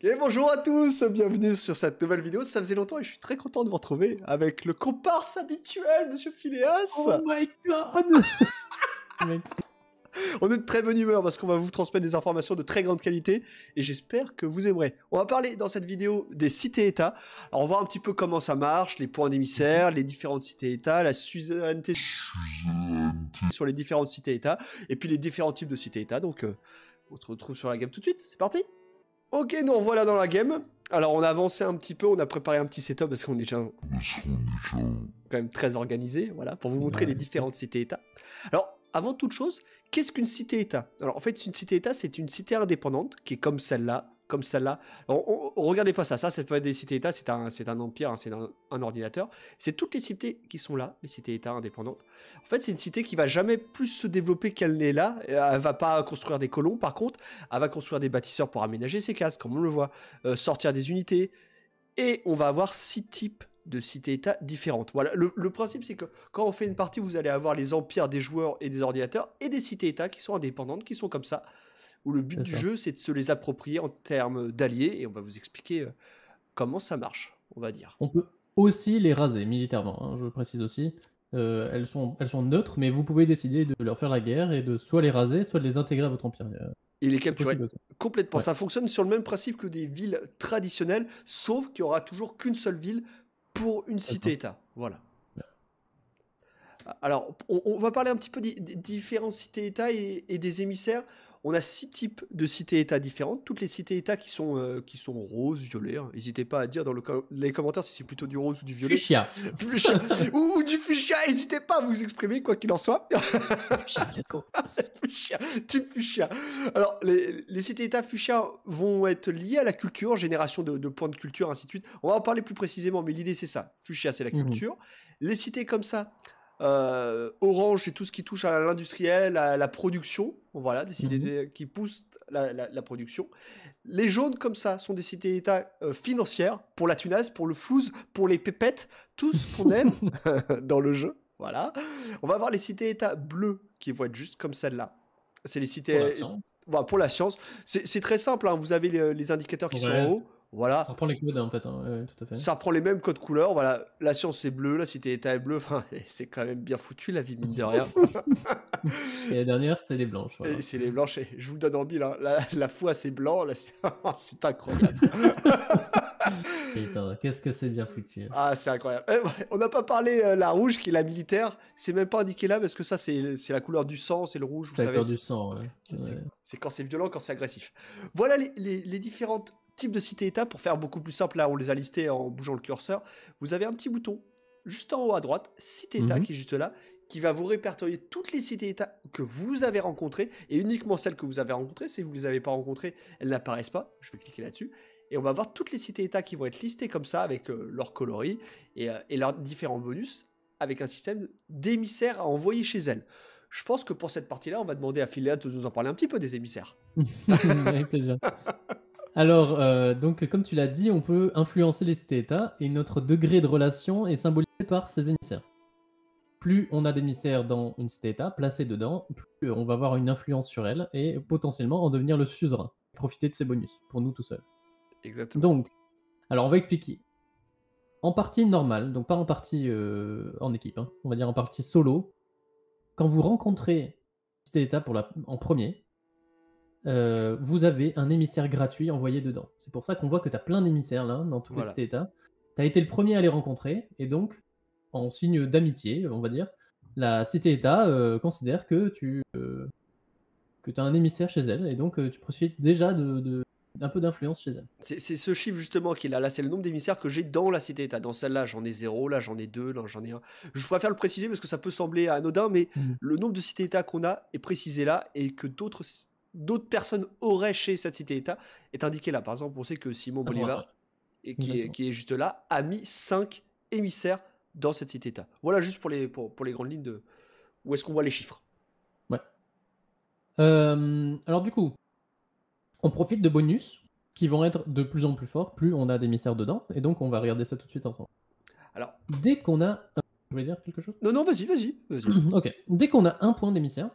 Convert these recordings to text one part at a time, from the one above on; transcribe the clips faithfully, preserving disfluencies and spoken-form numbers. Et bonjour à tous, bienvenue sur cette nouvelle vidéo. Ça faisait longtemps et je suis très content de vous retrouver avec le comparse habituel, monsieur Phileas. Oh my god. On est de très bonne humeur parce qu'on va vous transmettre des informations de très grande qualité et j'espère que vous aimerez. On va parler dans cette vidéo des cités-états. Alors on va voir un petit peu comment ça marche, les points d'émissaire, les différentes cités-états, la suzeraineté sur les différentes cités-états et puis les différents types de cités-états. Donc euh, on se retrouve sur la gamme tout de suite, c'est parti. Ok, nous revoilà dans la game. Alors on a avancé un petit peu, on a préparé un petit setup parce qu'on est déjà quand même très organisé, voilà, pour vous montrer les différentes cités-états. Alors avant toute chose, qu'est-ce qu'une cité-état? Alors en fait, une cité-état, c'est une cité indépendante qui est comme celle-là, comme celle-là. Regardez pas ça, ça c'est pas des cités-états, c'est un, un empire, hein, c'est un, un ordinateur. C'est toutes les cités qui sont là, les cités-états indépendantes. En fait, c'est une cité qui va jamais plus se développer qu'elle n'est là. Elle va pas construire des colons, par contre, elle va construire des bâtisseurs pour aménager ses cases, comme on le voit, euh, sortir des unités. Et on va avoir six types de cités-états différentes. Voilà, le, le principe c'est que quand on fait une partie, vous allez avoir les empires des joueurs et des ordinateurs et des cités-états qui sont indépendantes, qui sont comme ça, où le but du jeu c'est de se les approprier en termes d'alliés et on va vous expliquer comment ça marche, on va dire. On peut aussi les raser militairement, hein, je le précise aussi. Euh, elles, sont, elles sont neutres, mais vous pouvez décider de leur faire la guerre et de soit les raser, soit de les intégrer à votre empire. Et les capturer complètement. Ouais. Ça fonctionne sur le même principe que des villes traditionnelles, sauf qu'il n'y aura toujours qu'une seule ville pour une cité-état, voilà. Alors, on, on va parler un petit peu des, des différents cités-états et, et des émissaires. On a six types de cités-états différentes. Toutes les cités-états qui sont euh, qui sont roses, violets. Hein. N'hésitez pas à dire dans le com les commentaires si c'est plutôt du rose ou du violet. Fuchsia. Fuchsia. ou, ou du fuchsia. N'hésitez pas à vous exprimer quoi qu'il en soit. Fuchsia, let's go. Fuchsia. Type fuchsia. Alors, les, les cités-états fuchsia vont être liées à la culture, génération de, de points de culture, ainsi de suite. On va en parler plus précisément, mais l'idée c'est ça. Fuchsia, c'est la culture. Mmh. Les cités comme ça. Euh, orange, c'est tout ce qui touche à l'industriel, à la production, voilà, des cités mmh. qui poussent la, la, la production. Les jaunes, comme ça, sont des cités-états euh, financières, pour la tunasse, pour le flouze, pour les pépettes, tout ce qu'on aime dans le jeu, voilà. On va avoir les cités-états bleues, qui vont être juste comme celle-là. C'est les cités... Pour, pour la science. C'est très simple, hein, vous avez les, les indicateurs qui ouais. sont en haut. Voilà. Ça reprend les codes hein, en fait, hein. euh, tout à fait. Ça reprend les mêmes codes couleurs. Voilà, la science c'est bleu, la cité-état est bleue. Enfin, c'est quand même bien foutu la vie mine de rien. Et la dernière c'est les blanches. Voilà. C'est les blanches. Et je vous le donne en mille. Hein. La, la foi c'est blanc. La... c'est incroyable. Putain, qu'est-ce que c'est bien foutu. Ah, c'est incroyable. Eh, on n'a pas parlé euh, la rouge qui est la militaire. C'est même pas indiqué là parce que ça c'est la couleur du sang, c'est le rouge. C'est la couleur du sang. Ouais. C'est quand c'est violent, quand c'est agressif. Voilà les, les, les différentes type de cité-état, pour faire beaucoup plus simple, là on les a listés en bougeant le curseur, vous avez un petit bouton juste en haut à droite, cité-état, mmh. qui est juste là, qui va vous répertorier toutes les cités-états que vous avez rencontrées, et uniquement celles que vous avez rencontrées, si vous les avez pas rencontrées, elles n'apparaissent pas, je vais cliquer là-dessus, et on va voir toutes les cités-états qui vont être listées comme ça, avec euh, leurs coloris, et, euh, et leurs différents bonus, avec un système d'émissaires à envoyer chez elles. Je pense que pour cette partie-là, on va demander à Phileas de nous en parler un petit peu des émissaires. Avec plaisir. Alors, euh, donc, comme tu l'as dit, on peut influencer les cités-états et notre degré de relation est symbolisé par ces émissaires. Plus on a d'émissaires dans une cité-état, placés dedans, plus on va avoir une influence sur elle et potentiellement en devenir le suzerain. Profiter de ses bonus, pour nous tout seuls. Exactement. Donc, alors on va expliquer. En partie normale, donc pas en partie euh, en équipe, hein, on va dire en partie solo, quand vous rencontrez cité-état pour la, en premier, Euh, vous avez un émissaire gratuit envoyé dedans. C'est pour ça qu'on voit que tu as plein d'émissaires là, dans tous voilà. les cités-états. Tu as été le premier à les rencontrer, et donc, en signe d'amitié, on va dire, la cité-état euh, considère que tu euh, que tu as un émissaire chez elle, et donc euh, tu profites déjà de, de, d'un peu d'influence chez elle. C'est ce chiffre justement qu'il a là, c'est le nombre d'émissaires que j'ai dans la cité-état. Dans celle-là, j'en ai zéro, là j'en ai deux, là j'en ai un. Je préfère le préciser parce que ça peut sembler anodin, mais mmh. le nombre de cités-états qu'on a est précisé là, et que d'autres... d'autres personnes auraient chez cette cité-état est indiqué là. Par exemple, on sait que Simon attends, Bolivar, attends. Et qui, est, qui est juste là, a mis cinq émissaires dans cette cité-état. Voilà juste pour les, pour, pour les grandes lignes de où est-ce qu'on voit les chiffres. Ouais. Euh, alors du coup, on profite de bonus qui vont être de plus en plus forts, plus on a d'émissaires dedans, et donc on va regarder ça tout de suite ensemble. Alors, dès qu'on a... Un... Je voulais dire quelque chose ? Non, non, vas-y, vas-y. Vas-y. Ok. Dès qu'on a un point d'émissaire,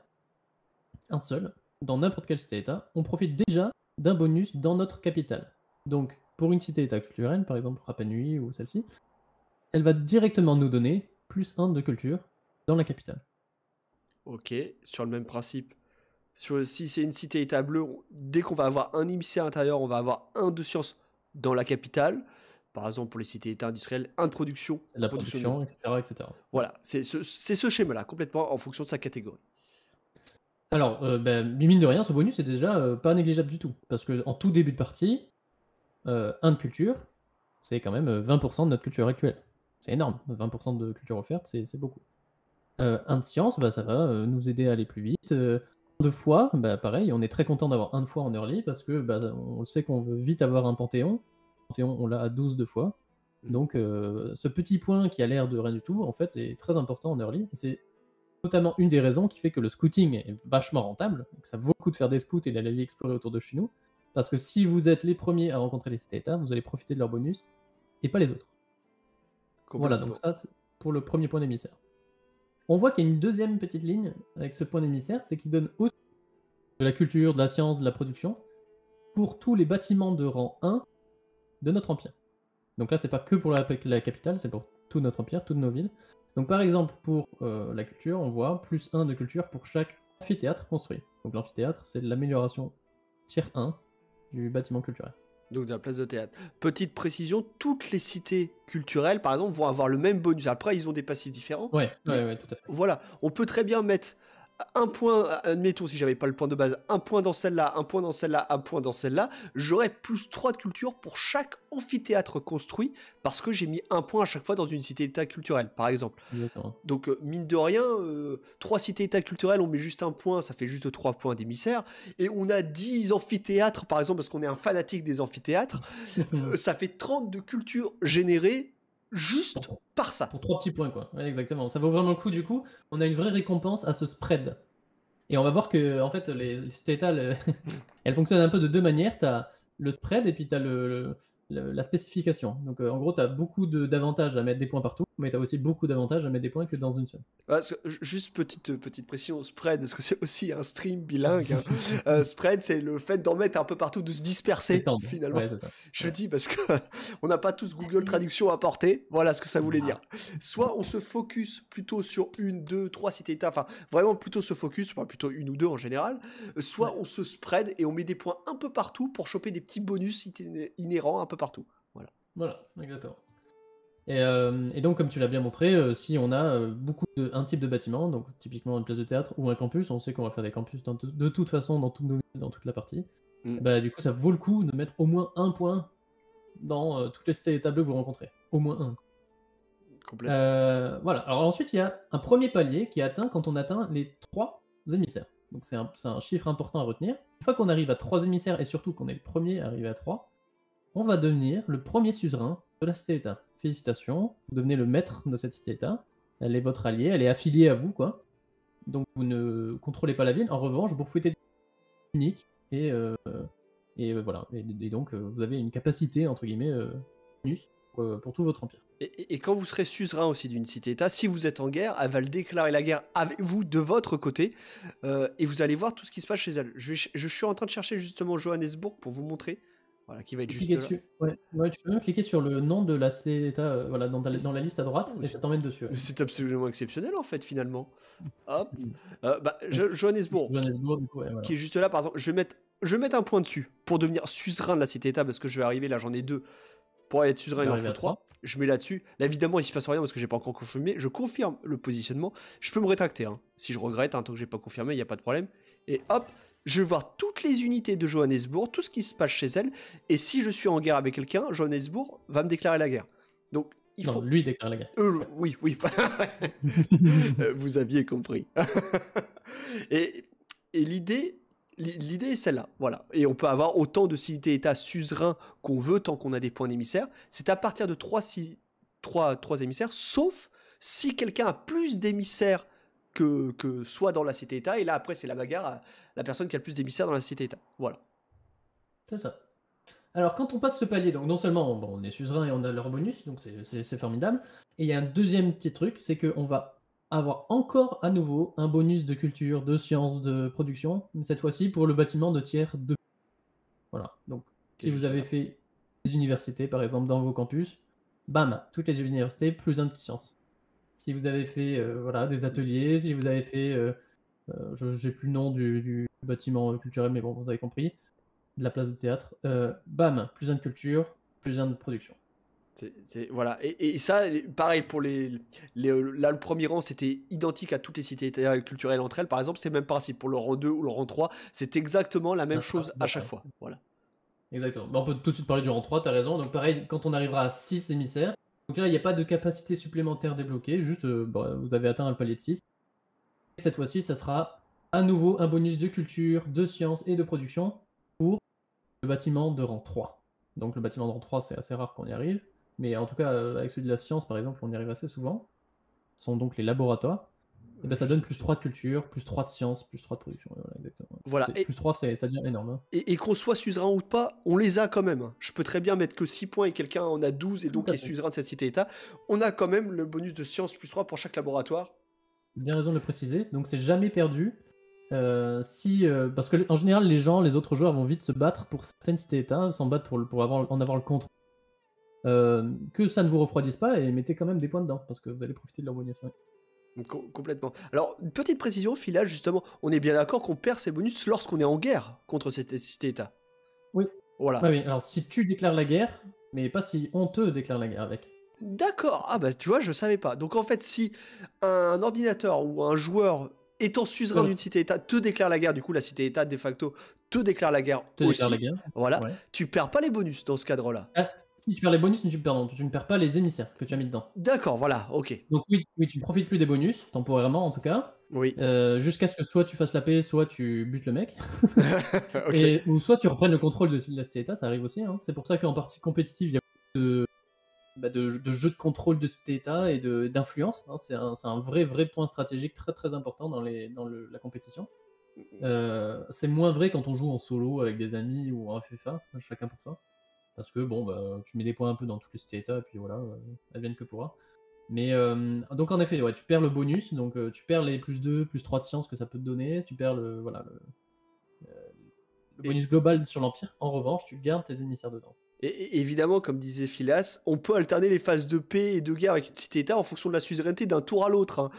un seul... dans n'importe quel cité-état, on profite déjà d'un bonus dans notre capitale. Donc, pour une cité-état culturelle, par exemple Rapanui ou celle-ci, elle va directement nous donner plus un de culture dans la capitale. Ok, sur le même principe. Sur, si c'est une cité-état bleue, dès qu'on va avoir un émissaire intérieur, on va avoir un de science dans la capitale. Par exemple, pour les cités-états industrielles, un de production. La production, production et cetera, et cetera. Voilà, c'est ce, ce schéma-là, complètement en fonction de sa catégorie. Alors, euh, ben, mine de rien, ce bonus est déjà euh, pas négligeable du tout. Parce qu'en tout début de partie, euh, un de culture, c'est quand même vingt pour cent de notre culture actuelle. C'est énorme, vingt pour cent de culture offerte, c'est beaucoup. Euh, un de science, bah, ça va euh, nous aider à aller plus vite. Euh, de foi, bah, pareil, on est très content d'avoir un de foi en early, parce que bah, on sait qu'on veut vite avoir un panthéon. Panthéon, on l'a à douze de fois. Donc, euh, ce petit point qui a l'air de rien du tout, en fait, est très important en early. C'est notamment une des raisons qui fait que le scouting est vachement rentable, que ça vaut le coup de faire des scouts et d'aller explorer autour de chez nous, parce que si vous êtes les premiers à rencontrer les cités-états, vous allez profiter de leur bonus, et pas les autres. Voilà, donc ça, c'est pour le premier point d'émissaire. On voit qu'il y a une deuxième petite ligne avec ce point d'émissaire, c'est qu'il donne aussi de la culture, de la science, de la production, pour tous les bâtiments de rang un de notre empire. Donc là, c'est pas que pour la, la capitale, c'est pour tout notre empire, toutes nos villes. Donc par exemple, pour euh, la culture, on voit plus un de culture pour chaque amphithéâtre construit. Donc l'amphithéâtre, c'est l'amélioration tier un du bâtiment culturel. Donc de la place de théâtre. Petite précision, toutes les cités culturelles, par exemple, vont avoir le même bonus. Après, ils ont des passifs différents. Ouais, ouais, ouais, tout à fait. Voilà, on peut très bien mettre un point, admettons, si j'avais pas le point de base, un point dans celle-là, un point dans celle-là, un point dans celle-là. J'aurais plus trois de culture pour chaque amphithéâtre construit, parce que j'ai mis un point à chaque fois dans une cité-état culturelle, par exemple. Donc, euh, mine de rien, euh, trois cités-états culturelles, on met juste un point, ça fait juste trois points d'émissaire. Et on a dix amphithéâtres, par exemple, parce qu'on est un fanatique des amphithéâtres. euh, ça fait trente de culture générée juste par ça. Pour trois petits points, quoi. Ouais, exactement. Ça vaut vraiment le coup, du coup. On a une vraie récompense à ce spread. Et on va voir que, en fait, les, les cités-états, le... elles fonctionnent un peu de deux manières. Tu as le spread et puis tu as le, le, la spécification. Donc, euh, en gros, tu as beaucoup d'avantages à mettre des points partout, mais tu as aussi beaucoup d'avantages à mettre des points que dans une seule. Ah, juste petite, petite précision, spread, parce que c'est aussi un stream bilingue. Hein. euh, spread, c'est le fait d'en mettre un peu partout, de se disperser, finalement. Ouais, Je ouais. dis parce qu'on n'a pas tous Google Traduction à porter. Voilà ce que ça voulait dire. Soit on se focus plutôt sur une, deux, trois cités-états, enfin, vraiment plutôt se focus, enfin, plutôt une ou deux en général. Soit ouais. on se spread et on met des points un peu partout pour choper des petits bonus inhérents un peu partout. Voilà, voilà exactement. Et, euh, et donc, comme tu l'as bien montré, euh, si on a euh, beaucoup de, un type de bâtiment, donc typiquement une place de théâtre ou un campus, on sait qu'on va faire des campus dans de toute façon dans, tout, dans toute la partie, mm. bah du coup, ça vaut le coup de mettre au moins un point dans euh, toutes les cités-états bleues que vous rencontrez. Au moins un. Complètement. Euh, voilà. Alors ensuite, il y a un premier palier qui est atteint quand on atteint les trois émissaires. Donc c'est un, un chiffre important à retenir. Une fois qu'on arrive à trois émissaires et surtout qu'on est le premier arrivé à trois, on va devenir le premier suzerain de la cité-état. Félicitations, vous devenez le maître de cette cité-état, elle est votre alliée, elle est affiliée à vous, quoi. Donc vous ne contrôlez pas la ville, en revanche, vous fouettez unique, et, euh, et voilà. Et, et donc vous avez une capacité, entre guillemets, euh, bonus pour, pour tout votre empire. Et, et, et quand vous serez suzerain aussi d'une cité-état, si vous êtes en guerre, elle va le déclarer la guerre avec vous de votre côté, euh, et vous allez voir tout ce qui se passe chez elle. Je, je suis en train de chercher justement Johannesburg pour vous montrer. Voilà, qui va être juste là. Ouais. Ouais, tu peux même cliquer sur le nom de la cité-état euh, voilà, dans, dans la liste à droite et ça t'emmène dessus. Ouais. C'est absolument exceptionnel en fait, finalement. Hop. Euh, bah, je, Johannesburg, Johannesburg du coup, ouais, voilà. qui est juste là, par exemple. Je vais, mettre, je vais mettre un point dessus pour devenir suzerain de la cité-état parce que je vais arriver là, j'en ai deux. Pour être suzerain, il en faut trois. Je mets là-dessus. Là, évidemment, il se passe rien parce que j'ai pas encore confirmé. Je confirme le positionnement. Je peux me rétracter. Hein. Si je regrette, hein, tant que j'ai pas confirmé, il n'y a pas de problème. Et hop. Je vais voir toutes les unités de Johannesburg, tout ce qui se passe chez elle, et si je suis en guerre avec quelqu'un, Johannesburg va me déclarer la guerre. Donc, il non, faut... lui déclare la guerre. Euh, oui, oui. Vous aviez compris. et et l'idée l'idée est celle-là, voilà. Et on peut avoir autant de cités-états suzerains qu'on veut tant qu'on a des points d'émissaire. C'est à partir de trois, six, trois, trois émissaires, sauf si quelqu'un a plus d'émissaires Que, que soit dans la cité-état, et là après c'est la bagarre à la personne qui a le plus d'émissaires dans la cité-état. Voilà. C'est ça. Alors quand on passe ce palier, donc non seulement on, bon, on est suzerain et on a leur bonus, donc c'est formidable, et il y a un deuxième petit truc, c'est qu'on va avoir encore à nouveau un bonus de culture, de science, de production, cette fois-ci pour le bâtiment de tiers deux. Voilà. Donc si vous avez fait les universités, par exemple, dans vos campus, bam, toutes les universités, plus un de sciences. Si vous avez fait euh, voilà, des ateliers, si vous avez fait, euh, euh, je j'ai plus le nom du, du bâtiment culturel, mais bon, vous avez compris, de la place de théâtre, euh, bam, plus un de culture, plus un de production. C'est, c'est, voilà. Et, et ça, pareil, pour les, les, là, le premier rang, c'était identique à toutes les cités culturelles entre elles. Par exemple, c'est même principe pour le rang deux ou le rang trois. C'est exactement la même ah, chose ah, à chaque ah, fois. Voilà. Exactement. Bon, on peut tout de suite parler du rang trois, tu as raison. Donc, pareil, quand on arrivera à six émissaires, donc là, il n'y a pas de capacité supplémentaire débloquée, juste euh, bah, vous avez atteint le palier de six. Et cette fois-ci, ça sera à nouveau un bonus de culture, de science et de production pour le bâtiment de rang trois. Donc, le bâtiment de rang trois, c'est assez rare qu'on y arrive. Mais en tout cas, avec celui de la science, par exemple, on y arrive assez souvent. Ce sont donc les laboratoires. Et ben, ça donne plus trois de culture, plus trois de science, plus trois de production. Et voilà, exactement. Voilà. Et plus trois, ça devient énorme. Hein. Et, et qu'on soit suzerain ou pas, on les a quand même. Je peux très bien mettre que six points et quelqu'un en a douze et donc est suzerain de cette cité-état. On a quand même le bonus de science plus trois pour chaque laboratoire. Bien raison de le préciser. Donc c'est jamais perdu. Euh, si, euh, parce que en général, les gens, les autres joueurs vont vite se battre pour certaines cités-états, s'en battre pour, pour avoir, en avoir le contrôle. Euh, que ça ne vous refroidisse pas et mettez quand même des points dedans parce que vous allez profiter de leur bonus. Ouais. Com complètement. Alors, une petite précision, Phileas, justement, on est bien d'accord qu'on perd ces bonus lorsqu'on est en guerre contre cette cité-état. Oui. Voilà. Ah oui. Alors, si tu déclares la guerre, mais pas si on te déclare la guerre avec. D'accord. Ah bah, tu vois, je savais pas. Donc, en fait, si un ordinateur ou un joueur étant suzerain voilà. d'une cité-état te déclare la guerre, du coup, la cité-état, de facto, te déclare la guerre te aussi. Déclare la guerre. Voilà. Ouais. Tu perds pas les bonus dans ce cadre-là. Ah. Si tu perds les bonus, mais tu, pardon, tu ne perds pas les émissaires que tu as mis dedans. D'accord, voilà, ok. Donc oui, oui tu ne profites plus des bonus, temporairement en tout cas. Oui. Euh, Jusqu'à ce que soit tu fasses la paix, soit tu butes le mec. Okay. Et, ou soit tu reprennes le contrôle de la cité-état, ça arrive aussi. Hein. C'est pour ça qu'en partie compétitive, il y a beaucoup de, bah, de, de jeux de contrôle de cité-état et d'influence. Hein. C'est un, un vrai, vrai point stratégique très très important dans, les, dans le, la compétition. Euh, C'est moins vrai quand on joue en solo avec des amis ou en F F A, chacun pour soi. Parce que bon, bah, tu mets des points un peu dans toutes les cités-états, et puis voilà, euh, advienne que pourra. Mais euh, donc en effet, ouais, tu perds le bonus, donc euh, tu perds les plus deux, plus trois de science que ça peut te donner, tu perds le, voilà, le, euh, le bonus et... global sur l'Empire. En revanche, tu gardes tes émissaires dedans. Et évidemment, comme disait Phileas, on peut alterner les phases de paix et de guerre avec une cité-état en fonction de la suzeraineté d'un tour à l'autre. Hein.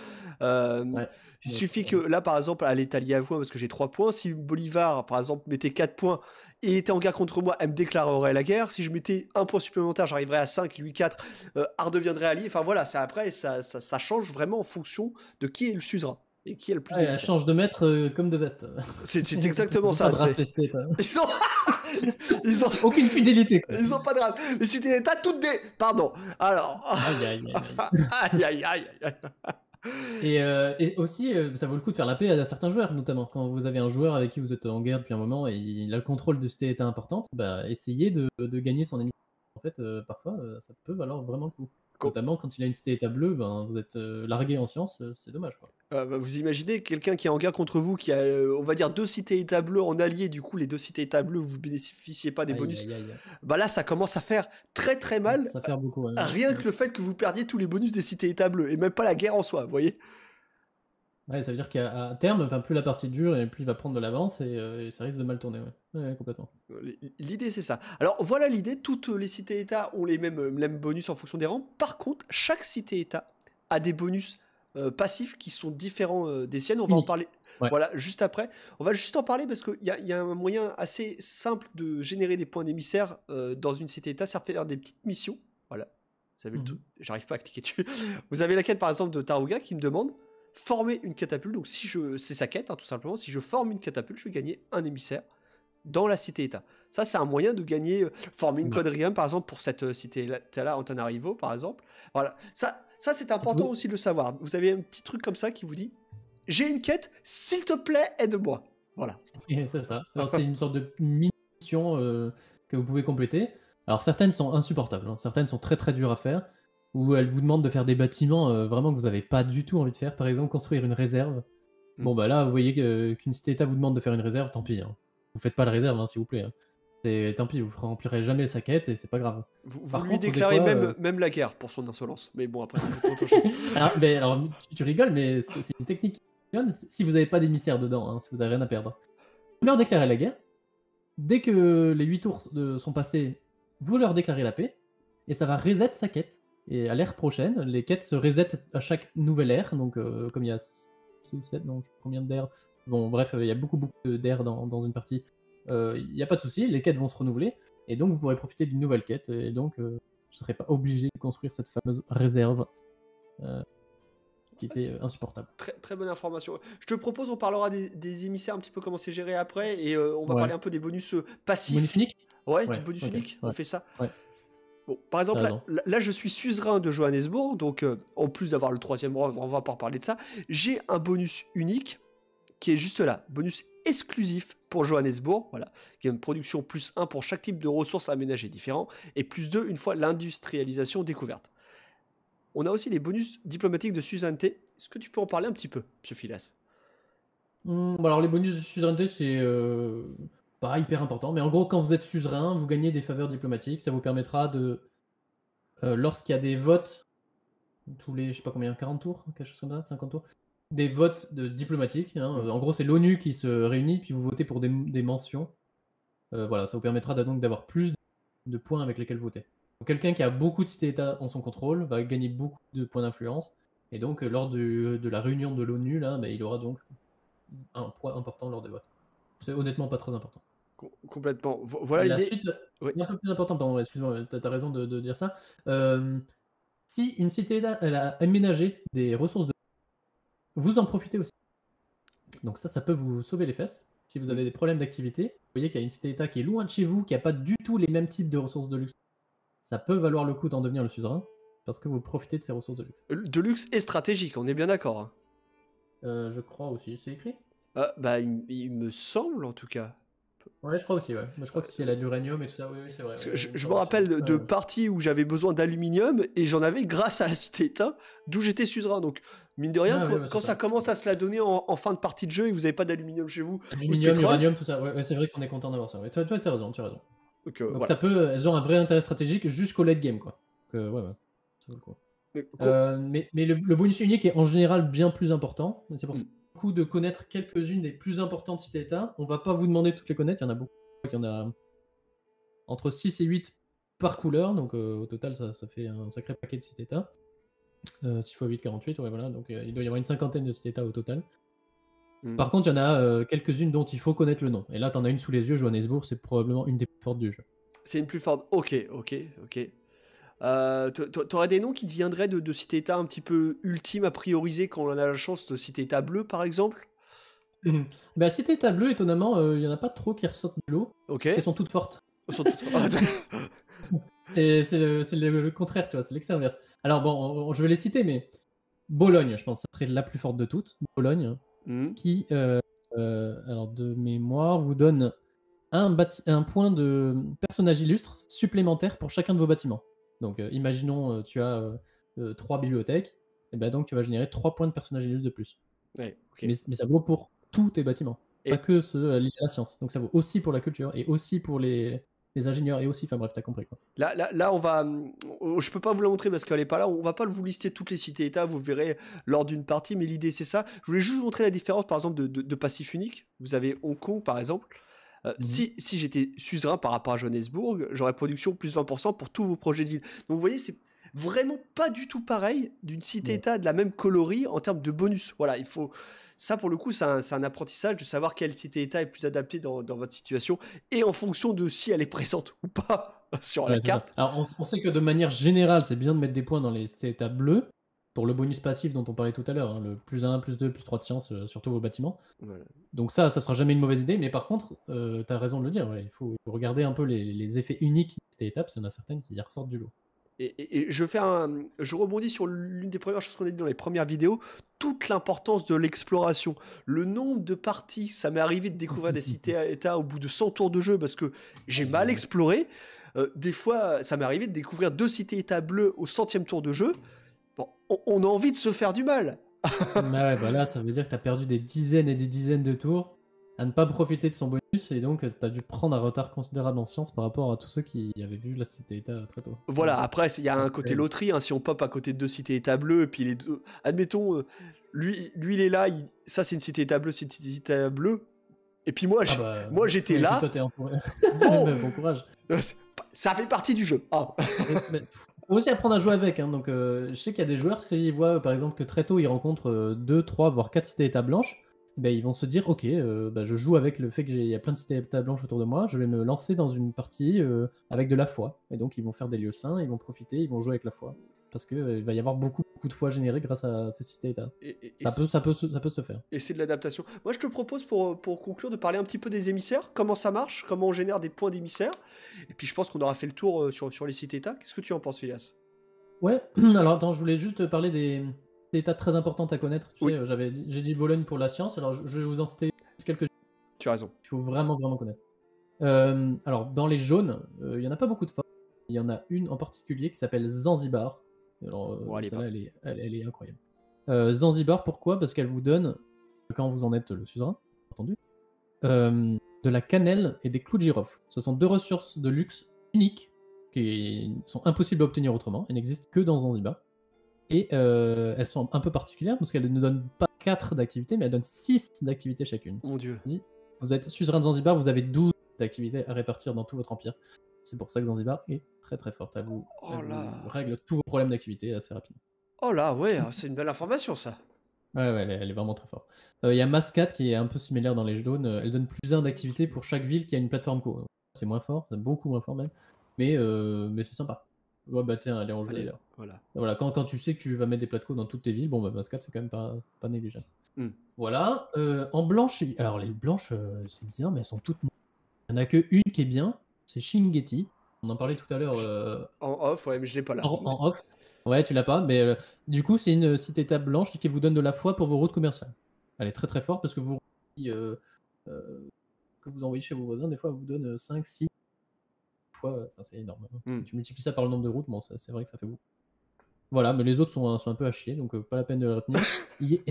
Euh, ouais, il suffit ouais. que, là, par exemple, à l'Italie à vous, parce que j'ai trois points, si Bolivar, par exemple, mettait quatre points et était en guerre contre moi, elle me déclarerait la guerre. Si je mettais un point supplémentaire, j'arriverais à cinq, lui quatre, euh, Art deviendrait allié. Enfin voilà, ça, après, ça, ça, ça change vraiment en fonction de qui est le suzerain. Et qui est le plus ouais, elle change de maître euh, comme de veste. C'est exactement ils ça. Pas de festé, ils ont ils ont aucune fidélité. Quoi. Ils ont pas de race. Mais si t'es t'as toutes des pardon. Alors aïe aïe aïe aïe aïe aïe. Et, euh, et aussi euh, ça vaut le coup de faire la paix à certains joueurs, notamment quand vous avez un joueur avec qui vous êtes en guerre depuis un moment et il a le contrôle de cette état importante. Bah essayez de, de gagner son amitié. En fait, euh, parfois euh, ça peut valoir vraiment le coup. Notamment quand il a une cité-état bleue, ben, vous êtes euh, largué en science, euh, c'est dommage. Quoi. Euh, bah, vous imaginez quelqu'un qui est en guerre contre vous, qui a, euh, on va dire, deux cités-états bleues en allié, du coup, les deux cités-états bleues, vous ne bénéficiez pas des aïe, bonus. Aïe, aïe, aïe. Bah là, ça commence à faire très très mal. Ça fait beaucoup, ouais. Rien ouais. que le fait que vous perdiez tous les bonus des cités-états bleues, et même pas la guerre en soi, vous voyez. Ouais, ça veut dire qu'à terme, enfin, plus la partie dure et plus il va prendre de l'avance et, euh, et ça risque de mal tourner, ouais. Ouais, complètement. L'idée, c'est ça. Alors, voilà l'idée, toutes les cités-états ont les mêmes, les mêmes bonus en fonction des rangs. Par contre, chaque cité-état a des bonus euh, passifs qui sont différents euh, des siennes. On va oui. en parler ouais. voilà, juste après. On va juste en parler parce qu'il y, y a un moyen assez simple de générer des points d'émissaire euh, dans une cité-état, c'est faire des petites missions. Voilà, vous avez mmh. le tout. J'arrive pas à cliquer dessus. Vous avez la quête, par exemple, de Taruga qui me demande former une catapulte, donc si je, c'est sa quête hein, tout simplement, si je forme une catapulte, je vais gagner un émissaire dans la cité-état. Ça c'est un moyen de gagner, euh, former une quadrille par exemple pour cette euh, cité-là, Antananarivo par exemple. Voilà, ça, ça c'est important aussi de le savoir. Vous avez un petit truc comme ça qui vous dit, j'ai une quête, s'il te plaît aide-moi. Voilà. C'est ça, c'est une sorte de mission euh, que vous pouvez compléter. Alors certaines sont insupportables, hein. Certaines sont très très dures à faire. Où elle vous demande de faire des bâtiments euh, vraiment que vous n'avez pas du tout envie de faire. Par exemple, construire une réserve. Mmh. Bon, bah là, vous voyez qu'une qu cité-état vous demande de faire une réserve, tant pis. Hein. Vous ne faites pas la réserve, hein, s'il vous plaît. Hein. Tant pis, vous ne remplirez jamais sa quête et c'est pas grave. Vous, vous lui contre, déclarez fois, même, euh... même la guerre pour son insolence. Mais bon, après, c'est autre chose. Alors, mais, alors tu, tu rigoles, mais c'est une technique qui fonctionne si vous n'avez pas d'émissaire dedans, hein, si vous n'avez rien à perdre. Vous leur déclarez la guerre. Dès que les huit tours de, sont passés, vous leur déclarez la paix, et ça va reset sa quête. Et à l'ère prochaine, les quêtes se resettent à chaque nouvelle ère, donc euh, comme il y a six ou sept, non, combien d'ères? Bon, bref, il y a beaucoup, beaucoup d'ères dans, dans une partie. Euh, il n'y a pas de souci, les quêtes vont se renouveler, et donc vous pourrez profiter d'une nouvelle quête, et donc euh, je ne serai pas obligé de construire cette fameuse réserve. Euh, qui était ah, insupportable. Très, très bonne information. Je te propose, on parlera des, des émissaires, un petit peu comment c'est géré après, et euh, on va ouais. parler un peu des bonus passifs. Bonus unique ouais, ouais, bonus okay. unique, ouais. on fait ça. Ouais. Bon, par exemple, là, là, là, je suis suzerain de Johannesburg, donc euh, en plus d'avoir le troisième rang, on va pas parler de ça, j'ai un bonus unique qui est juste là, bonus exclusif pour Johannesburg, voilà, qui est une production plus un pour chaque type de ressources aménagées différents, et plus deux une fois l'industrialisation découverte. On a aussi des bonus diplomatiques de suzeraineté. Est-ce que tu peux en parler un petit peu, monsieur Phileas? mmh, Alors, les bonus de suzeraineté, c'est euh, pas hyper important. Mais en gros, quand vous êtes suzerain, vous gagnez des faveurs diplomatiques. Ça vous permettra de... Euh, lorsqu'il y a des votes, tous les, je sais pas combien, quarante tours, quelque chose comme ça, cinquante tours, des votes de, diplomatiques. Hein. En gros, c'est l'ONU qui se réunit, puis vous votez pour des, des mentions. Euh, voilà, ça vous permettra donc d'avoir plus de points avec lesquels voter. Quelqu'un qui a beaucoup de cités-états en son contrôle va gagner beaucoup de points d'influence, et donc lors de, de la réunion de l'ONU, là, bah, il aura donc un poids important lors des votes. C'est honnêtement pas très important. Com complètement. Vo voilà l'idée. La suite, oui. Un peu plus important, pardon, excuse-moi, t'as, t'as raison de, de dire ça. Euh, si une cité-état elle a aménagé des ressources de... vous en profitez aussi. Donc ça, ça peut vous sauver les fesses. Si vous avez des problèmes d'activité, vous voyez qu'il y a une cité-état qui est loin de chez vous, qui n'a pas du tout les mêmes types de ressources de luxe. Ça peut valoir le coup d'en devenir le suzerain, parce que vous profitez de ces ressources de luxe. De luxe est stratégique, on est bien d'accord. Hein. Euh, je crois aussi, c'est écrit euh, bah, il, il me semble, en tout cas. Ouais, je crois aussi, ouais. Je crois que c'est l'uranium et tout ça, oui, oui c'est vrai. Ouais, je je me rappelle de, de ouais, ouais. parties où j'avais besoin d'aluminium, et j'en avais grâce à la cité-état, d'où j'étais suzerain. Donc, mine de rien, ah, quand, ouais, bah, quand ça, ça commence à se la donner en, en fin de partie de jeu, et que vous n'avez pas d'aluminium chez vous... Aluminium, uranium, tout ça, ouais, ouais, c'est vrai qu'on est content d'avoir ça. Ouais, toi, tu as raison, tu as raison. Donc, euh, Donc voilà. ça peut, elles ont un vrai intérêt stratégique jusqu'au late game, quoi. Donc, euh, ouais, ouais. Ça vaut le coup. Mais, quoi. Euh, mais, mais le, le bonus unique est en général bien plus important. C'est pour ça mm. coup de connaître quelques-unes des plus importantes cités-états. On va pas vous demander de toutes les connaître, il y en a beaucoup. Il y en a entre six et huit par couleur, donc euh, au total ça, ça fait un sacré paquet de cités-états. Euh, six fois huit, quarante-huit, ouais, voilà. Donc euh, il doit y avoir une cinquantaine de cités-états au total. Par contre, il y en a euh, quelques-unes dont il faut connaître le nom. Et là, t'en as une sous les yeux, Johannesburg, c'est probablement une des plus fortes du jeu. C'est une plus forte, ok, ok, ok. Euh, T'aurais des noms qui te viendraient de, de cités-états un petit peu ultimes à prioriser quand on en a la chance de cité-état bleu, par exemple? mmh. Bah, cité-état bleu, étonnamment, il euh, n'y en a pas trop qui ressortent de l'eau. Ok. Elles sont toutes fortes. Elles sont toutes fortes. C'est le, le, le contraire, tu vois, c'est l'ex-inverse. Alors bon, on, on, je vais les citer, mais Bologne, je pense, ça serait la plus forte de toutes. Bologne. Mmh. Qui, euh, euh, alors de mémoire, vous donne un, un point de personnage illustre supplémentaire pour chacun de vos bâtiments. Donc, euh, imaginons, euh, tu as euh, euh, trois bibliothèques, et ben donc tu vas générer trois points de personnage illustre de plus. Ouais, okay. mais, mais ça vaut pour tous tes bâtiments, et... pas que ceux euh, liés à la science. Donc, ça vaut aussi pour la culture et aussi pour les. Les ingénieurs et aussi, enfin bref, t'as compris quoi. Là, là, là, on va, je peux pas vous la montrer parce qu'elle est pas là. On va pas vous lister toutes les cités-états, vous verrez lors d'une partie. Mais l'idée c'est ça. Je voulais juste vous montrer la différence, par exemple, de, de, de passif unique. Vous avez Hong Kong, par exemple. Euh, mmh. Si, si j'étais suzerain par rapport à Johannesburg, j'aurais production plus vingt pour cent pour tous vos projets de ville. Donc vous voyez, c'est vraiment pas du tout pareil d'une cité-état de la même colorie en termes de bonus. Voilà, il faut ça pour le coup, c'est un, un apprentissage de savoir quelle cité-état est plus adaptée dans, dans votre situation et en fonction de si elle est présente ou pas sur ouais, la carte. Alors on, on sait que de manière générale, c'est bien de mettre des points dans les cités-états bleus pour le bonus passif dont on parlait tout à l'heure, hein, le plus un, plus deux, plus trois de science euh, sur tous vos bâtiments. Voilà. Donc ça, ça sera jamais une mauvaise idée, mais par contre, euh, tu as raison de le dire, ouais, il faut regarder un peu les, les effets uniques des cités-états, parce qu'il y en a certaines qui ressortent du lot. Et, et, et je, fais un, je rebondis sur l'une des premières choses qu'on a dit dans les premières vidéos, toute l'importance de l'exploration. Le nombre de parties, ça m'est arrivé de découvrir des cités-états au bout de cent tours de jeu parce que j'ai mal exploré. Euh, des fois, ça m'est arrivé de découvrir deux cités-états bleus au centième tour de jeu. Bon, on, on a envie de se faire du mal. Bah ouais, bah là, ça veut dire que tu as perdu des dizaines et des dizaines de tours à ne pas profiter de son bonus, et donc tu as dû prendre un retard considérable en science par rapport à tous ceux qui avaient vu la cité-état très tôt. Voilà, après, il y a un côté loterie, hein, si on pop à côté de deux cités-états bleus, et puis les deux... Admettons, euh, lui, lui, il est là, il... ça c'est une cité-état bleue, c'est une cité-état bleue, et puis moi, ah bah, moi j'étais là... Toi, t'es en... bon. Bon courage. Ça fait partie du jeu. Ah. Mais, mais, faut aussi apprendre à jouer avec. Hein. Donc, euh, je sais qu'il y a des joueurs, s'ils voient par exemple que très tôt ils rencontrent deux, trois, voire quatre cités états blanches, ben, ils vont se dire ok, euh, ben, je joue avec le fait qu'il y a plein de cités états blanches autour de moi, je vais me lancer dans une partie euh, avec de la foi. Et donc, ils vont faire des lieux saints, ils vont profiter, ils vont jouer avec la foi. Parce qu'il euh, va y avoir beaucoup, beaucoup de fois générée grâce à ces cités-états. Ça, ça, ça peut se faire. Et c'est de l'adaptation. Moi, je te propose, pour, pour conclure, de parler un petit peu des émissaires. Comment ça marche? Comment on génère des points d'émissaires? Et puis, je pense qu'on aura fait le tour sur, sur les cités-états. Qu'est-ce que tu en penses, Phileas? Ouais. Alors, attends, je voulais juste parler des cités-états très importantes à connaître. Tu oui. sais, j'avais, j'ai dit Bologne pour la science. Alors, je, je vais vous en citer quelques-unes. Tu as raison. Il faut vraiment, vraiment connaître. Euh, alors, dans les jaunes, euh, il n'y en a pas beaucoup de fois. Il y en a une en particulier qui s'appelle Zanzibar. Alors, bon, elle, est elle, est, elle, elle est incroyable. Euh, Zanzibar, pourquoi? Parce qu'elle vous donne, quand vous en êtes le suzerain, entendu, euh, de la cannelle et des clous de girofle. Ce sont deux ressources de luxe uniques qui sont impossibles à obtenir autrement. Elles n'existent que dans Zanzibar. Et euh, elles sont un peu particulières parce qu'elles ne donnent pas quatre d'activités, mais elles donnent six d'activités chacune. Mon Dieu. Vous êtes suzerain de Zanzibar, vous avez douze d'activités à répartir dans tout votre empire. C'est pour ça que Zanzibar est très très forte. Elle vous, oh elle vous règle tous vos problèmes d'activité assez rapidement. Oh là, ouais, c'est une belle information ça. Ouais, ouais, elle est, elle est vraiment très forte. Il euh, y a Mascate qui est un peu similaire dans les jaunes. Elle donne plus un d'activité pour chaque ville qui a une plateforme co. C'est moins fort, c'est beaucoup moins fort même. Mais, euh, mais c'est sympa. Ouais, bah tiens, elle est engelée là. Voilà. Voilà quand, quand tu sais que tu vas mettre des plats de co dans toutes tes villes, bon, bah Mascate c'est quand même pas, pas négligeable. Mm. Voilà. Euh, en blanche, alors les blanches, euh, c'est bizarre, mais elles sont toutes. Il n'y en a qu'une qui est bien. C'est Shingetti, on en parlait tout à l'heure. Euh... En off, ouais, mais je l'ai pas là. En, en off, ouais, tu l'as pas, mais euh, du coup, c'est une cité-état blanche qui vous donne de la foi pour vos routes commerciales. Elle est très très forte parce que vous, euh, euh, que vous envoyez chez vos voisins, des fois, elle vous donne cinq, six fois. Euh, c'est énorme. Hein. Mm. Tu multiplies ça par le nombre de routes, bon, c'est vrai que ça fait beaucoup. Voilà, mais les autres sont, sont un peu à chier, donc euh, pas la peine de les retenir. Et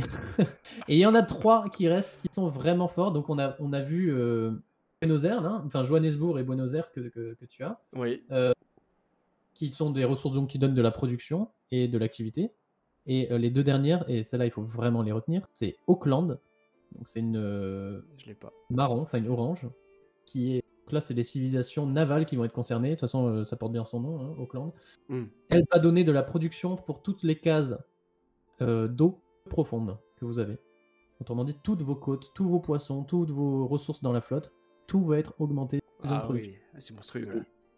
il y en a trois qui restent, qui sont vraiment forts. Donc, on a, on a vu. Euh... Buenos Aires, là, enfin Johannesburg et Buenos Aires que, que, que tu as, oui. euh, qui sont des ressources donc, qui donnent de la production et de l'activité. Et euh, les deux dernières, et celles-là, il faut vraiment les retenir, c'est Auckland, donc c'est une euh, Je l'ai pas. marron, enfin une orange, qui est, donc là c'est les civilisations navales qui vont être concernées, de toute façon euh, ça porte bien son nom, hein, Auckland. Mm. Elle va donner de la production pour toutes les cases euh, d'eau profonde que vous avez. Autrement dit, toutes vos côtes, tous vos poissons, toutes vos ressources dans la flotte, tout va être augmenté. Ah oui, c'est monstrueux.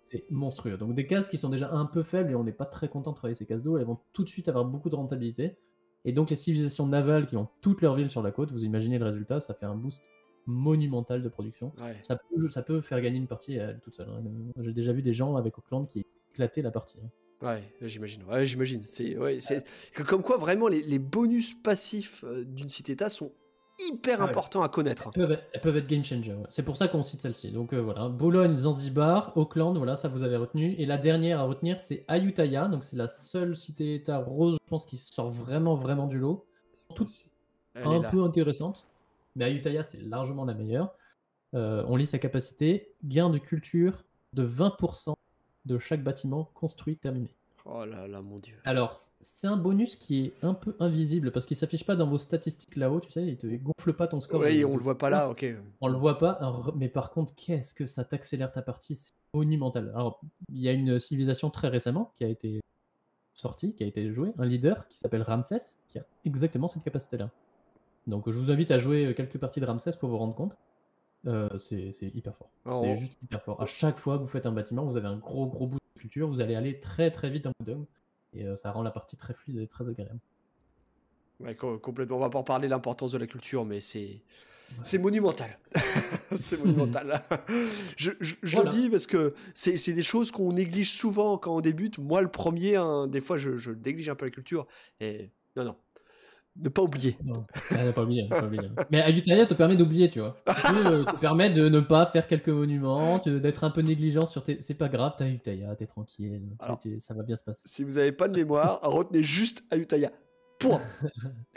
C'est monstrueux. Donc des cases qui sont déjà un peu faibles et on n'est pas très content de travailler ces cases d'eau, elles vont tout de suite avoir beaucoup de rentabilité. Et donc les civilisations navales qui ont toutes leurs villes sur la côte, vous imaginez le résultat, ça fait un boost monumental de production. Ouais. Ça peut, ça peut faire gagner une partie à elle toute seule. J'ai déjà vu des gens avec Auckland qui éclataient la partie. Ouais, j'imagine. Ouais, j'imagine. C'est, ouais, c'est que comme quoi vraiment les, les bonus passifs d'une cité-état sont hyper ah, important ouais. à connaître. Elles peuvent être, elles peuvent être game changer. Ouais. C'est pour ça qu'on cite celle-ci. Donc euh, voilà, Bologne, Zanzibar, Auckland, voilà, ça vous avez retenu. Et la dernière à retenir, c'est Ayutthaya. Donc c'est la seule cité-état rose, je pense, qui sort vraiment, vraiment du lot. Toutes un peu intéressantes, mais Ayutthaya, c'est largement la meilleure. Euh, on lit sa capacité gain de culture de vingt pour cent de chaque bâtiment construit terminé. Oh là là, mon Dieu. Alors, c'est un bonus qui est un peu invisible parce qu'il ne s'affiche pas dans vos statistiques là-haut, tu sais, il ne te gonfle pas ton score. Oui, on ne le voit pas là, ok. On ne le voit pas, mais par contre, qu'est-ce que ça t'accélère ta partie? C'est monumental. Alors, il y a une civilisation très récemment qui a été sortie, qui a été jouée, un leader qui s'appelle Ramsès, qui a exactement cette capacité-là. Donc, je vous invite à jouer quelques parties de Ramsès pour vous rendre compte. Euh, c'est hyper fort. Oh. C'est juste hyper fort. À chaque fois que vous faites un bâtiment, vous avez un gros, gros bout de culture, vous allez aller très, très vite en modum, et euh, ça rend la partie très fluide et très agréable. Ouais, complètement. On va pas en parler l'importance de la culture, mais c'est ouais. c'est monumental. C'est monumental. Je, je, je voilà. le dis parce que c'est des choses qu'on néglige souvent quand on débute. Moi, le premier, hein, des fois, je, je néglige un peu la culture. Et non, non. Ne pas oublier. Non, ne pas oublier, ne pas oublier. Mais Ayutthaya te permet d'oublier, tu vois. Te, euh, te permet de ne pas faire quelques monuments, d'être un peu négligent sur tes... C'est pas grave, t'as Ayutthaya, t'es tranquille, Alors, tu, ça va bien se passer. Si vous n'avez pas de mémoire, retenez juste Ayutthaya. Point.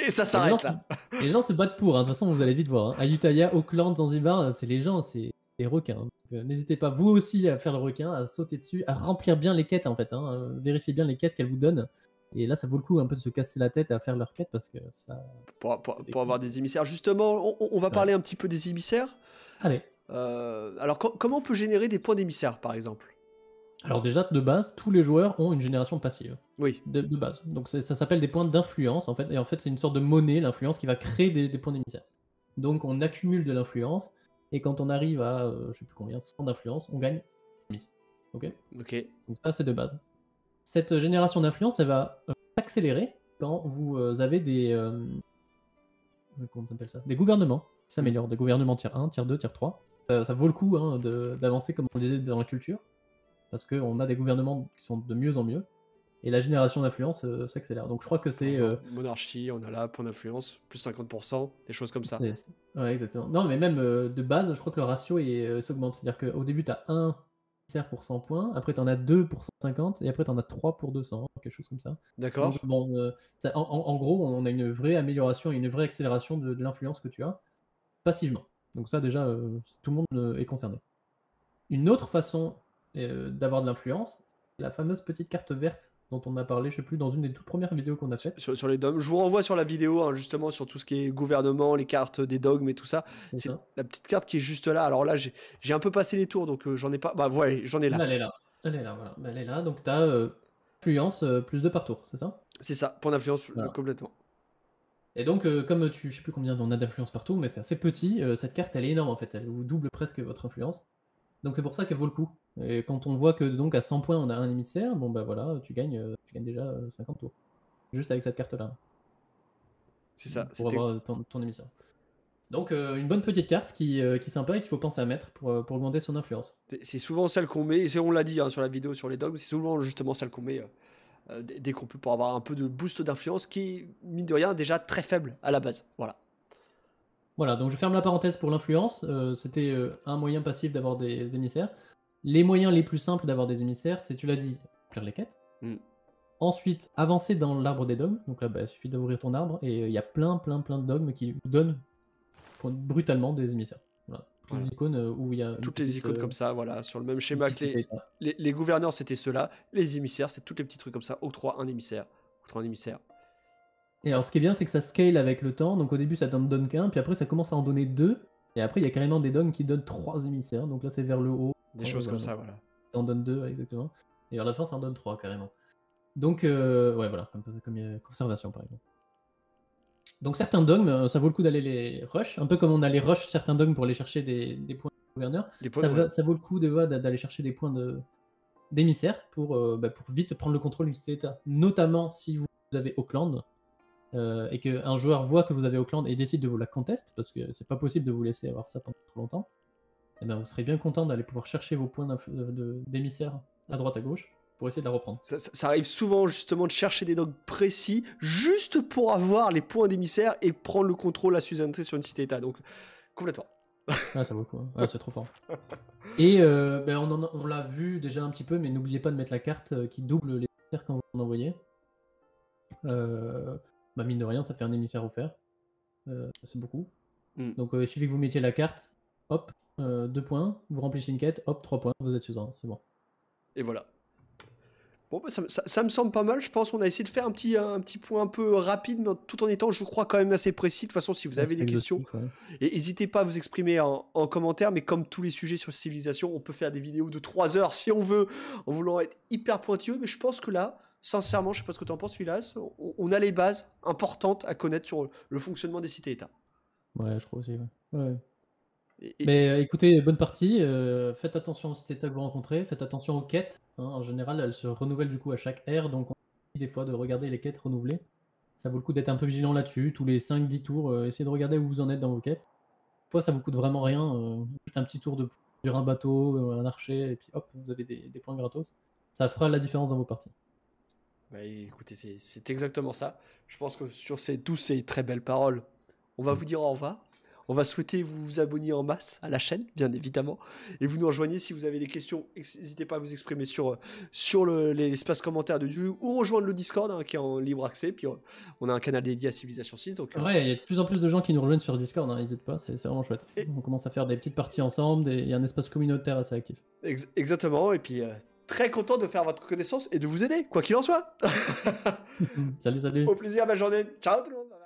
Et ça s'arrête là. Se... Les gens se battent pour, hein. De toute façon, vous allez vite voir. Hein. Ayutthaya, Auckland, Zanzibar, c'est les gens, c'est les requins. N'hésitez pas, vous aussi, à faire le requin, à sauter dessus, à remplir bien les quêtes, en fait. Hein. Vérifiez bien les quêtes qu'elles vous donnent. Et là, ça vaut le coup un peu de se casser la tête à faire leur quête parce que ça. Pour, pour, pour avoir des émissaires. Justement, on, on va ouais. parler un petit peu des émissaires. Allez. Euh, alors, co comment on peut générer des points d'émissaire, par exemple? Alors déjà, de base, tous les joueurs ont une génération passive. Oui. De, de base. Donc ça s'appelle des points d'influence, en fait. Et en fait, c'est une sorte de monnaie, l'influence, qui va créer des, des points d'initiative. Donc on accumule de l'influence, et quand on arrive à, euh, je sais plus combien, cent d'influence, on gagne. Ok. Ok. Donc ça, c'est de base. Cette génération d'influence, elle va euh, s'accélérer quand vous euh, avez des... Euh, comment on appelle ça ? Des gouvernements qui s'améliorent. Des gouvernements tier un, tier deux, tier trois. Ça, ça vaut le coup hein, d'avancer, comme on le disait, dans la culture. Parce qu'on a des gouvernements qui sont de mieux en mieux, et la génération d'influence euh, s'accélère. Donc je crois que c'est... Euh... Monarchie, on a là, point d'influence, plus cinquante pour cent, des choses comme ça. Ouais, exactement. Non, mais même euh, de base, je crois que le ratio euh, s'augmente. C'est-à-dire qu'au début, tu as un qui sert pour cent points, après tu en as deux pour cent cinquante, et après tu en as trois pour deux cents, hein, quelque chose comme ça. D'accord. Bon, euh, ça, en, en gros, on a une vraie amélioration, une vraie accélération de, de l'influence que tu as, passivement. Donc ça, déjà, euh, tout le monde euh, est concerné. Une autre façon... Euh, d'avoir de l'influence, la fameuse petite carte verte dont on a parlé, je sais plus, dans une des toutes premières vidéos qu'on a faites. Sur, sur les dogmes, je vous renvoie sur la vidéo, hein, justement, sur tout ce qui est gouvernement, les cartes des dogmes et tout ça. C'est la petite carte qui est juste là. Alors là, j'ai un peu passé les tours, donc euh, j'en ai pas... Bah voilà, j'en ai là. Elle est là, elle est là, voilà. Elle est là, donc t'as euh, influence euh, plus deux par tour, c'est ça? C'est ça, point d'influence voilà. Complètement. Et donc, euh, comme tu, je sais plus combien on a d'influence partout, mais c'est assez petit, euh, cette carte, elle est énorme en fait, elle vous double presque votre influence. Donc c'est pour ça qu'elle vaut le coup. Et quand on voit que donc à cent points on a un émissaire, bon bah voilà, tu gagnes, tu gagnes déjà cinquante tours. Juste avec cette carte-là. C'est ça. Pour avoir ton, ton émissaire. Donc euh, une bonne petite carte qui, euh, qui est sympa et qu'il faut penser à mettre pour, pour augmenter son influence. C'est souvent celle qu'on met, et on l'a dit hein, sur la vidéo sur les dogmes, c'est souvent justement celle qu'on met euh, dès qu'on peut pour avoir un peu de boost d'influence qui, mine de rien, est déjà très faible à la base. Voilà. Voilà, donc je ferme la parenthèse pour l'influence. Euh, C'était euh, un moyen passif d'avoir des émissaires. Les moyens les plus simples d'avoir des émissaires, c'est, tu l'as dit, accomplir les quêtes. Mm. Ensuite, avancer dans l'arbre des dogmes. Donc là, bah, il suffit d'ouvrir ton arbre et il euh, y a plein, plein, plein de dogmes qui vous donnent pour, brutalement des émissaires. Voilà. Toutes ouais. les icônes euh, où il y a... Toutes petite, les icônes euh, comme ça, voilà, sur le même schéma que les, les, les gouverneurs, c'était ceux-là. Les émissaires, c'est tous les petits trucs comme ça. octroie un émissaire, octroie un émissaire. Et alors ce qui est bien, c'est que ça scale avec le temps, donc au début ça t'en donne qu'un, puis après ça commence à en donner deux, et après il y a carrément des dogmes qui donnent trois émissaires, donc là c'est vers le haut. Des choses comme ça, voilà. Ça en donne deux, exactement. Et vers la fin ça en donne trois, carrément. Donc, euh, ouais, voilà, comme, comme il y a conservation par exemple. Donc certains dogmes, ça vaut le coup d'aller les rush, un peu comme on a les rush, certains dogmes pour aller chercher des, des points de gouverneur, des points, ça, ouais. ça vaut le coup d'aller chercher des points d'émissaires de, pour, euh, bah, pour vite prendre le contrôle du état, notamment si vous avez Auckland. Euh, et qu'un joueur voit que vous avez Auckland et décide de vous la conteste, parce que c'est pas possible de vous laisser avoir ça pendant trop longtemps, et bien vous serez bien content d'aller pouvoir chercher vos points d'émissaire à droite à gauche pour essayer de la reprendre. Ça, ça, ça arrive souvent justement de chercher des dogmes précis juste pour avoir les points d'émissaire et prendre le contrôle à suzeraineté sur une cité-état, donc complètement. Ah, ça vaut le coup, hein. Ah, c'est trop fort. Et euh, ben on, on l'a vu déjà un petit peu, mais n'oubliez pas de mettre la carte qui double les émissaires quand vous en envoyez. Euh... Bah mine de rien, ça fait un émissaire offert. Euh, c'est beaucoup. Mm. Donc euh, il suffit que vous mettiez la carte, hop, euh, deux points, vous remplissez une quête, hop, trois points, vous êtes suzerain, c'est bon. Et voilà. Bon, bah, ça, ça, ça me semble pas mal, je pense qu'on a essayé de faire un petit, un petit point un peu rapide, mais tout en étant, je crois, quand même assez précis. De toute façon, si vous avez des questions, n'hésitez pas à vous exprimer en, en commentaire, mais comme tous les sujets sur civilisation, on peut faire des vidéos de trois heures si on veut, en voulant être hyper pointilleux, mais je pense que là, sincèrement, je sais pas ce que tu en penses, Phileas, on, on a les bases importantes à connaître sur le fonctionnement des cités-états. Ouais, je crois aussi, ouais. ouais. Et, et... Mais euh, écoutez, bonne partie, euh, faites attention aux cités-états que vous rencontrez, faites attention aux quêtes, hein, en général elles se renouvellent du coup à chaque ère, donc on dit des fois de regarder les quêtes renouvelées, ça vaut le coup d'être un peu vigilant là-dessus, tous les cinq dix tours, euh, essayez de regarder où vous en êtes dans vos quêtes, des fois ça vous coûte vraiment rien, euh, juste un petit tour de sur un bateau, un archer, et puis hop, vous avez des, des points gratos, ça fera la différence dans vos parties. Bah écoutez, c'est exactement ça. Je pense que sur ces, toutes ces très belles paroles, on va vous dire au revoir. On va souhaiter vous vous abonner en masse à la chaîne, bien évidemment. Et vous nous rejoignez si vous avez des questions. N'hésitez pas à vous exprimer sur, sur l'espace le, commentaire de YouTube ou rejoindre le Discord hein, qui est en libre accès. Puis on a un canal dédié à Civilisation six. Donc, ouais, euh... il y a de plus en plus de gens qui nous rejoignent sur Discord. N'hésitez pas, c'est vraiment chouette. Et... On commence à faire des petites parties ensemble. Il y a un espace communautaire assez actif. Ex exactement. Et puis... Euh... Très content de faire votre connaissance et de vous aider, quoi qu'il en soit. Salut, salut. Au plaisir, belle journée. Ciao tout le monde.